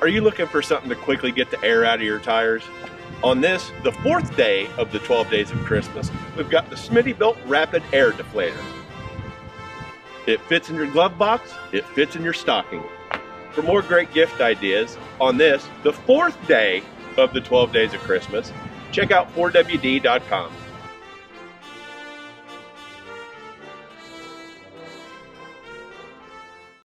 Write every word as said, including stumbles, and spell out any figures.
Are you looking for something to quickly get the air out of your tires? On this, the fourth day of the twelve days of Christmas, we've got the Smittybilt Rapid Air Deflator. It fits in your glove box, it fits in your stocking. For more great gift ideas, on this, the fourth day of the twelve days of Christmas, check out four W D dot com.